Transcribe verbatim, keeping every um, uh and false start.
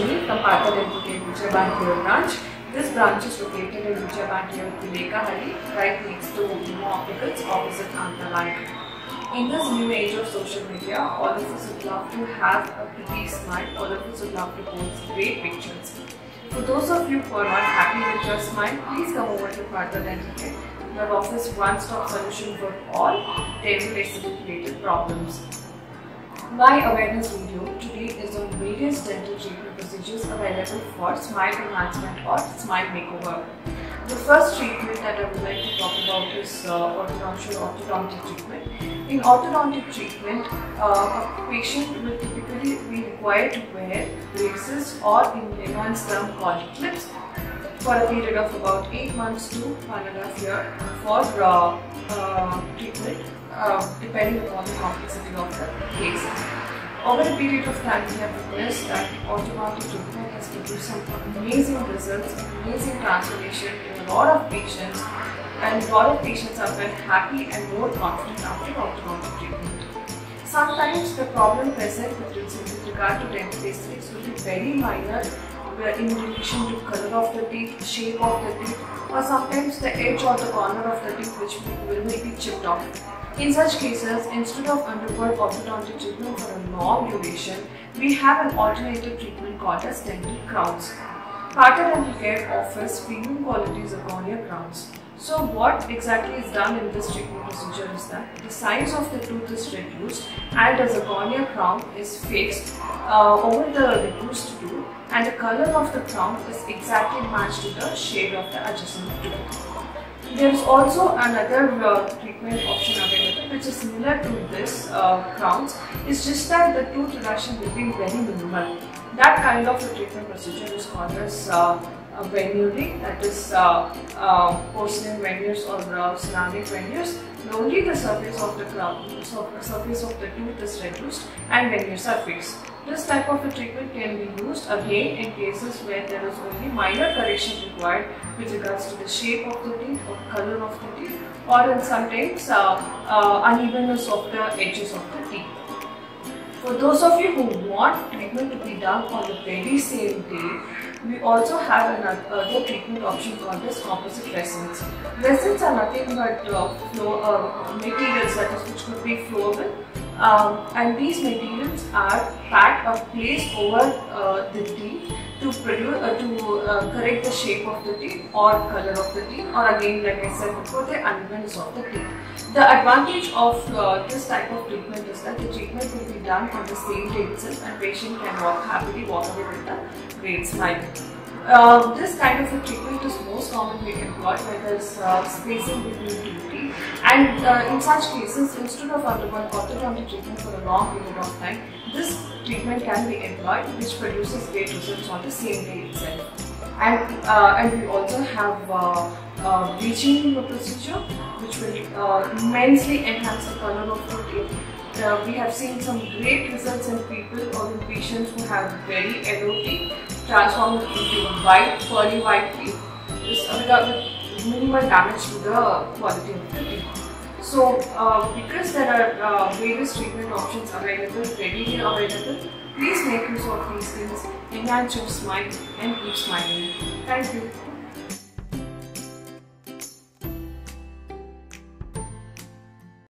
Lakshmi from Partha Dental Care, Gujarat Bangalore branch. This branch is located in Gujarat Bangalore, Pilekahari, right next to Umo Opticals, opposite Antalayan. In this new age of social media, all of us would love to have a pretty smile, all of us would love to post great pictures. For those of you who are not happy with your smile, please come over to Partha Dental Care. We offers one-stop solution for all dental related problems. My awareness video today is on various dental treatment procedures available for smile enhancement or smile makeover. The first treatment that I would like to talk about is uh, orthodontial orthodontic treatment. In orthodontic treatment, uh, a patient will typically be required to wear braces or in layman's term called clips for a period of about eight months to one and a half year for uh, uh, treatment, uh, depending upon the complexity of the case. Over a period of time, we have witnessed that orthodontic treatment has produced some amazing results, amazing transformation in a lot of patients, and a lot of patients are very happy and more confident after orthodontic treatment. Sometimes the problem present with regard to dental aesthetics will be very minor in relation to color of the teeth, shape of the teeth, or sometimes the edge or the corner of the teeth which will be chipped off. In such cases, instead of undergoing orthodontic treatment for a long duration, we have an alternative treatment called as dental crowns. Partha Dental Care offers premium quality zirconia crowns. So what exactly is done in this treatment procedure is that the size of the tooth is reduced and a zirconia crown is fixed uh, over the reduced tooth, and the color of the crown is exactly matched to the shade of the adjacent tooth. There is also another uh, treatment option available which is similar to this uh, crowns. It's just that the tooth reduction will be very minimal. That kind of a treatment procedure is called as uh, Uh, veneering, that is uh, uh, porcelain veneers or uh, ceramic veneers. Only the surface of the crown, so surface of the tooth is reduced and veneers are fixed. This type of a treatment can be used again in cases where there is only minor correction required with regards to the shape of the teeth or color of the teeth, or in sometimes uh, uh, unevenness of the edges of the teeth. For those of you who want treatment to be done on the very same day, we also have another treatment option called as composite resins. Resins are nothing but uh, flow, uh, materials that is, which could be flowable, um, and these materials are packed or placed over uh, the teeth to produce uh, to uh, correct the shape of the teeth or color of the teeth, or again, like I said before, the unevenness of the teeth. The advantage of uh, this type of treatment is that the treatment will be done on the same day itself, and patient can walk happily walk away with a great smile. Uh, this kind of a treatment is most commonly employed where there is uh, spacing between two teeth, and uh, in such cases, instead of undergoing orthodontic treatment for a long period of time, this treatment can be employed, which produces great results on the same day itself. And uh, and we also have uh, uh, bleaching procedure, which will uh, immensely enhance the color of the teeth. Uh, we have seen some great results in people or in patients who have very yellow teeth, transformed into white, pearly white teeth with minimal damage to the quality of the teeth. So, uh, because there are uh, various treatment options available, readily available, please make use of these things, enhance your smile, and keep smiling. Thank you.